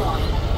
line.